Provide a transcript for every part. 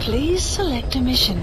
Please select a mission.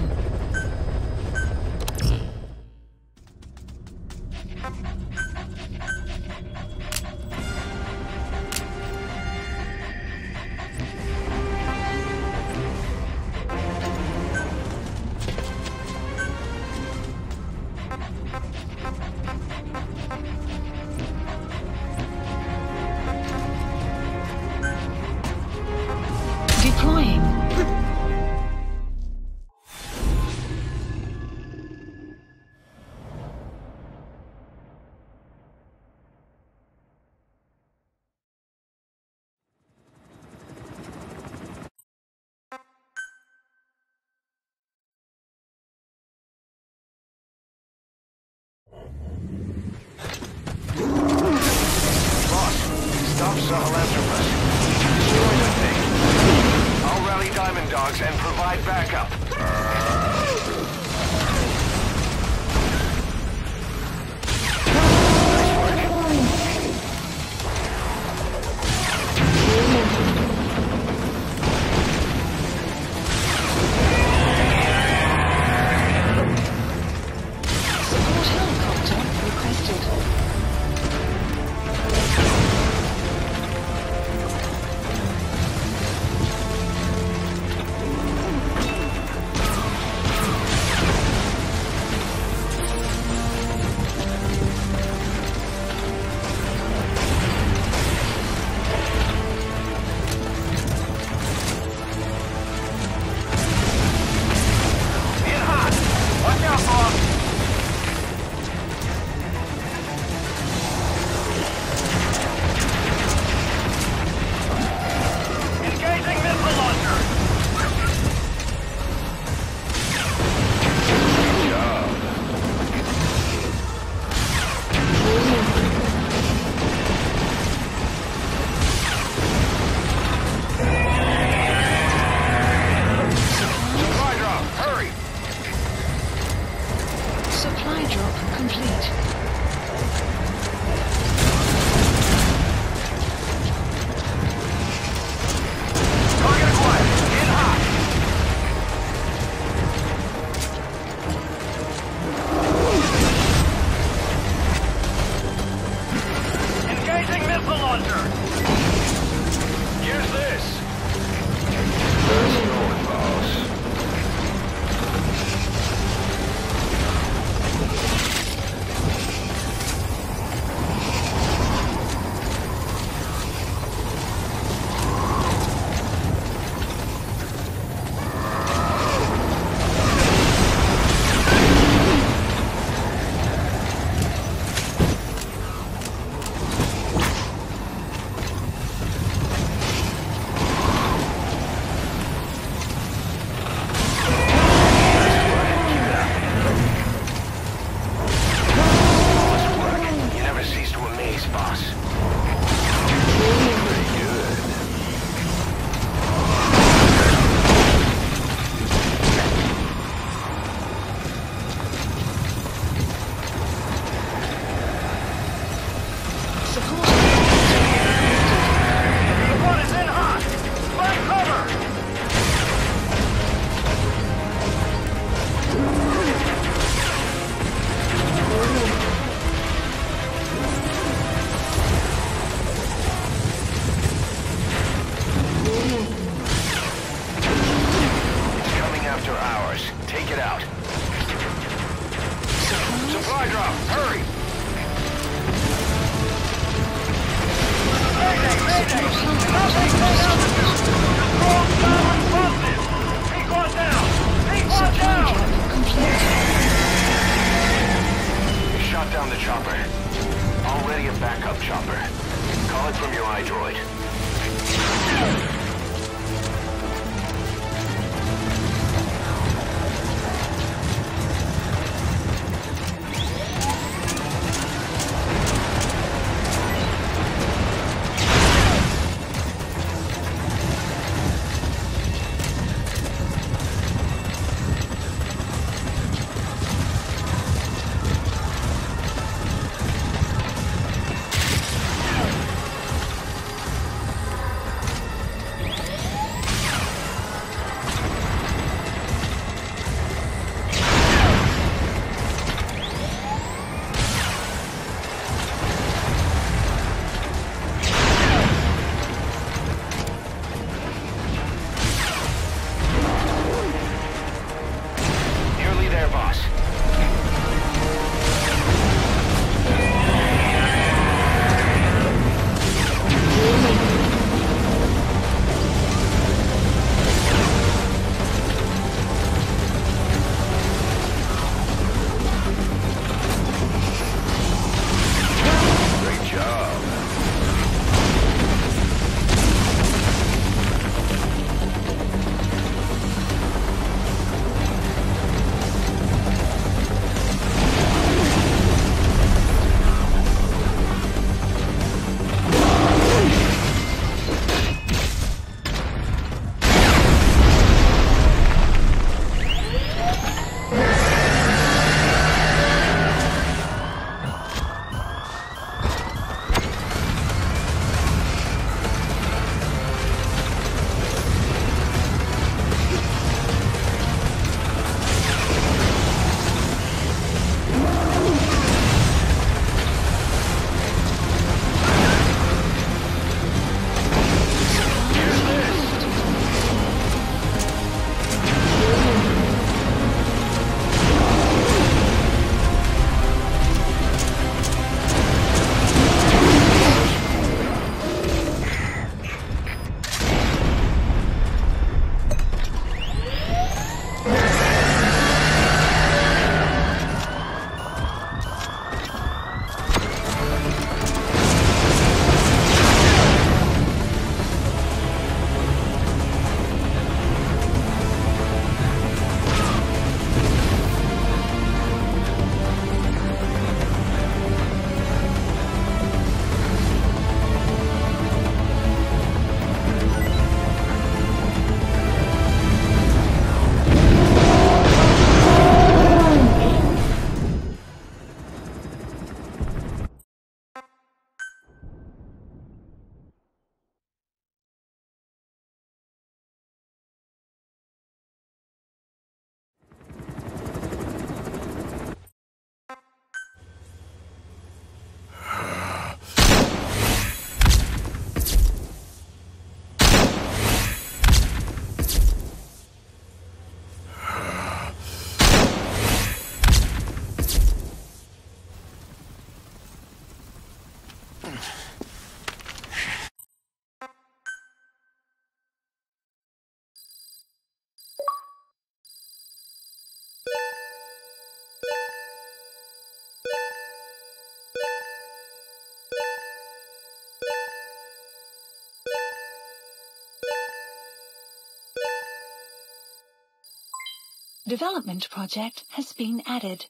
development project has been added.